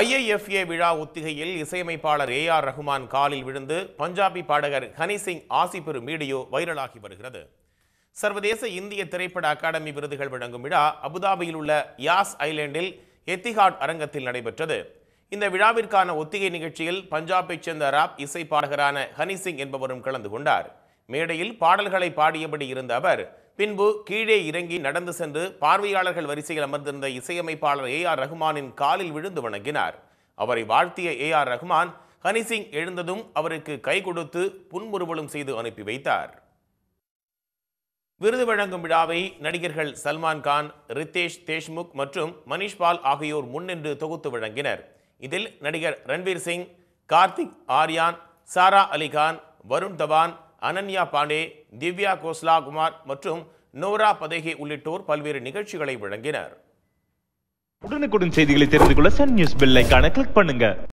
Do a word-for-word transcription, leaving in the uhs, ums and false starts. IIFA விழா ஒத்திகையில் இசையமைப்பாளர் ஏ ஆர் ரஹ்மான் காலில் விழுந்து பஞ்சாபி பாடகர் ஹனி சிங் ஆசி பெறும் வீடியோ வைரலாகி வருகிறது. சர்வதேச இந்திய திரைப்பட அகாடமி விருதுகள் வழங்கும் விழா அபுதாபியில் உள்ள யாஸ் ஐலேண்டில் எத்திஹாட் அரங்கத்தில் நடைபெற்றது. இந்த விழாவிற்கான ஒத்திகை நிகழ்ச்சியில் பஞ்சாபைச் சேர்ந்த ராப் இசை பாடகரான ஹனி சிங் என்பவரும் கலந்து கொண்டார். மேடையில் பாடல்களை பாடியபடி இருந்த அவர் பின்பு கீழே இறங்கி நடந்து சென்று பார்வையாளர்கள் வரிசையில் அமர்ந்திருந்த இசையமைப்பாளர் ஏ ஆர் ரஹ்மானின் காலில் விழுந்து வணங்கினார். அவரை வாழ்த்திய ஏ ஆர் ரஹ்மான் ஹனி சிங் எழுந்ததும் அவருக்கு கை கொடுத்து புன்முறுவலும் செய்து அனுப்பி வைத்தார். விருது வழங்கும் விழாவை நடிகர்கள் சல்மான் கான், ரித்தேஷ் தேஷ்முக் மற்றும் மனிஷ் பால் ஆகியோர் முன்னின்று தொகுத்து வழங்கினர். இதில் நடிகர் ரன்வீர் சிங், கார்த்திக் ஆர்யான், சாரா அலி கான், வருண் தவான், அனன்யா பாண்டே, திவ்யா கோஸ்லா குமார் மற்றும் நோரா பதேகி உள்ளிட்டோர் பல்வேறு நிகழ்ச்சிகளை வழங்கினர். உடனுக்குடன் செய்திகளை தெரிந்து கொள்ள சன் நியூஸ் பெல் ஐகானை கிளிக் பண்ணுங்க.